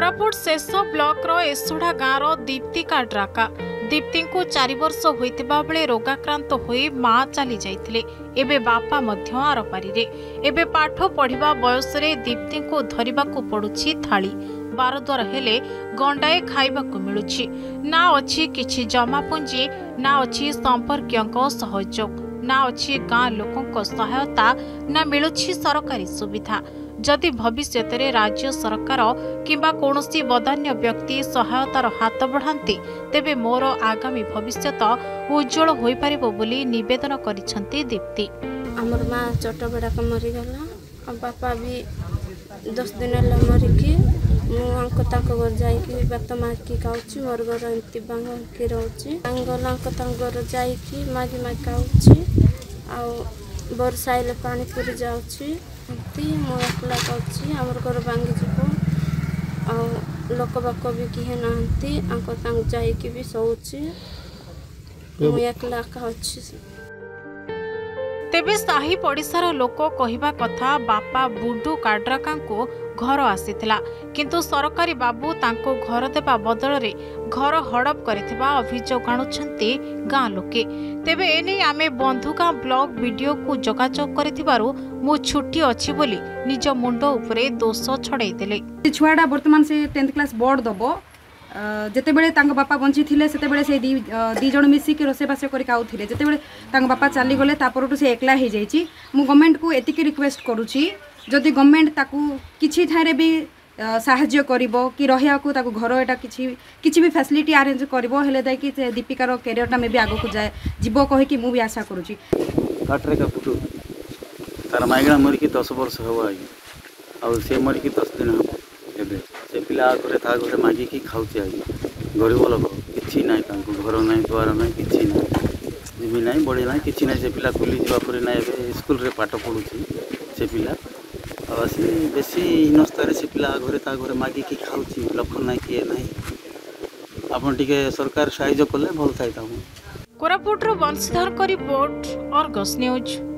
कोरापुट शेष ब्लक एसुढ़ा गाँव दीप्तिका ड्राका दीप्ति को 4 वर्ष होता बेले रोगाक्रांत हो माँ चली जाते एवं बापा आरपारी एवं पाठ पढ़ा बयस दीप्ति को धरवा पड़ुछि थाली बारद्वार हेले गंडाए खाइबा मिलुछि ना अच्छी किछि जमा पूंजी ना अच्छी संपर्कीयों सहयोग ना अच्छी गाँ लोकों सहायता ना मिलुछि सरकारी सुविधा। जदि भविष्य में राज्य सरकार किंबा कौनसी बदान्य व्यक्ति सहायतार हाथ बढ़ाते तेबे मोर आगामी भविष्य उज्जवल हो पारिबो बोली निवेदन करिसेंती दीप्ति। हमर माँ छोट बड़ा मरीगला और बापा भी 10 दिन मरिकी मुझे जाकि बात माकि खाऊँ मोर घर एमती बांगी रोचे घर जाकि मागि मागि खाऊँ बर्षा आइले पानी पूरी जाऊँ मो अकेला आमर घर भांगी आकबाक भी किए ना जाकि सोचे मुकला अच्छी। तेबे साही पड़िशार लोक कहवा कथा बापा बुडू काड्राका को घर आसीथिला किंतु सरकारी बाबू तांको घर देवा बदल रे घर हड़प करिथिबा अभियोग आनुछन्ते गाँ लोके। तेबे एने आमे बंधुका ब्लॉग वीडियो को जोगाजोग करिथिबारु मु छुट्टी अछि बोली निज मुंड उपरे दोष छड़ाई देले। छुआडा वर्तमान से 10th क्लास बोर्ड दबो जिते बड़े बापा बंची थे से दी जन मिसिक रोषेबास करते जिते बापा चली गले तापर से एकला हो जाइए। मु गवर्नमेंट को एतिक रिक्वेस्ट करुच्ची जदि गवर्नमेंट ताकू किसी ठारे भी साहाय्य करिबो कि रहिया को ताकू घर एटा किछि भी फैसिलिटी अरेंज करिबो हेले दाई कि दीपिकार करियरटा मे भी आगो को जाय जीव कहे कि मु भी आशा करुच्ची। काटरे का फुटू तार माइग्रा मर की 10 वर्ष हो आई और से मर की 10 दिन हो एबे से पिला करे था घरे मागी की खाउची आई गरीब लोग किछि नाही तांको घर नाही द्वार नाही किछि नाही जमीन नाही बड़ी नाही किछि नाही से पिला कुली जवा परे नाही एबे स्कूल रे पाठ पढुची से पिला आवासी बेसी हिनस्तारे से पिला घरे ता घरे मागिकी खाऊची लफन ना किए नहीं आपन टिके सरकार सहायता कले भल थाई। कोरापुट रो वंशधर को रिपोर्ट और अर्गस न्यूज।